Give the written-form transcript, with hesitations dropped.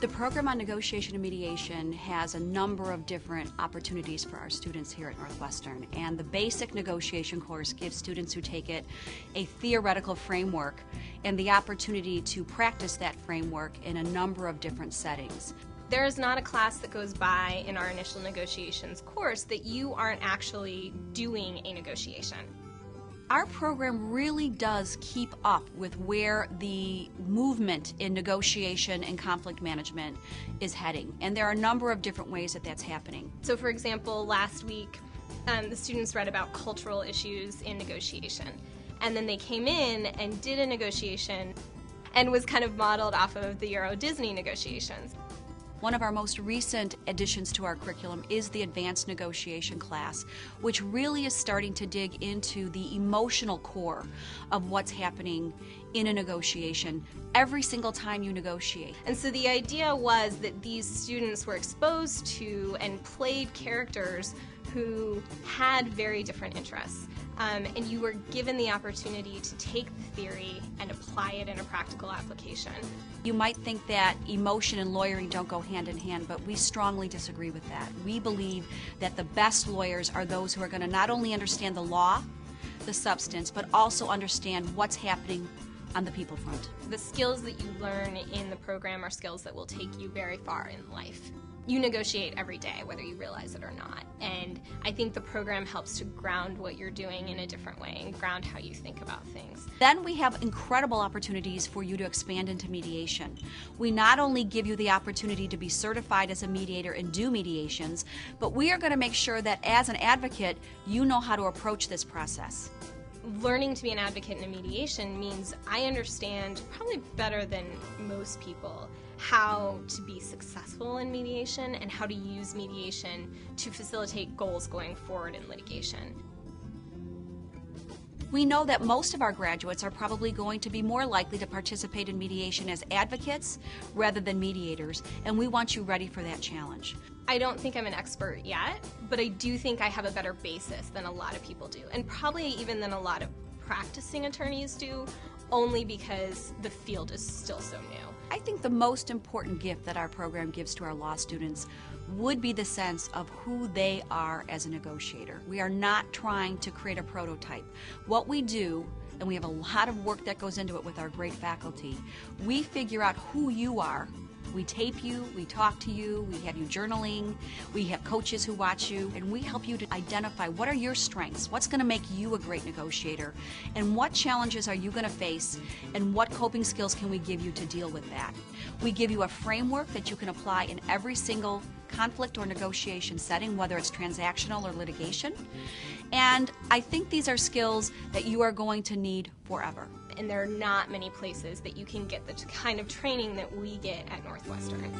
The program on negotiation and mediation has a number of different opportunities for our students here at Northwestern, and the basic negotiation course gives students who take it a theoretical framework and the opportunity to practice that framework in a number of different settings. There is not a class that goes by in our initial negotiations course that you aren't actually doing a negotiation. Our program really does keep up with where the movement in negotiation and conflict management is heading, and there are a number of different ways that that's happening. So for example, last week the students read about cultural issues in negotiation, and then they came in and did a negotiation and was kind of modeled off of the Euro Disney negotiations. One of our most recent additions to our curriculum is the advanced negotiation class, which really is starting to dig into the emotional core of what's happening in a negotiation every single time you negotiate. And so the idea was that these students were exposed to and played characters who had very different interests. And you were given the opportunity to take the theory and apply it in a practical application. You might think that emotion and lawyering don't go hand in hand, but we strongly disagree with that. We believe that the best lawyers are those who are going to not only understand the law, the substance, but also understand what's happening on the people front. The skills that you learn in the program are skills that will take you very far in life. You negotiate every day, whether you realize it or not, and I think the program helps to ground what you're doing in a different way and ground how you think about things. Then we have incredible opportunities for you to expand into mediation. We not only give you the opportunity to be certified as a mediator and do mediations, but we are going to make sure that as an advocate, you know how to approach this process. Learning to be an advocate in a mediation means I understand, probably better than most people, how to be successful in mediation and how to use mediation to facilitate goals going forward in litigation. We know that most of our graduates are probably going to be more likely to participate in mediation as advocates rather than mediators, and we want you ready for that challenge. I don't think I'm an expert yet, but I do think I have a better basis than a lot of people do, and probably even than a lot of practicing attorneys do, only because the field is still so new. I think the most important gift that our program gives to our law students would be the sense of who they are as a negotiator. We are not trying to create a prototype. What we do, and we have a lot of work that goes into it with our great faculty, we figure out who you are. We tape you, we talk to you, we have you journaling, we have coaches who watch you, and we help you to identify what are your strengths, what's going to make you a great negotiator, and what challenges are you going to face, and what coping skills can we give you to deal with that. We give you a framework that you can apply in every single conflict or negotiation setting, whether it's transactional or litigation, and I think these are skills that you are going to need forever. And there are not many places that you can get the kind of training that we get at Northwestern.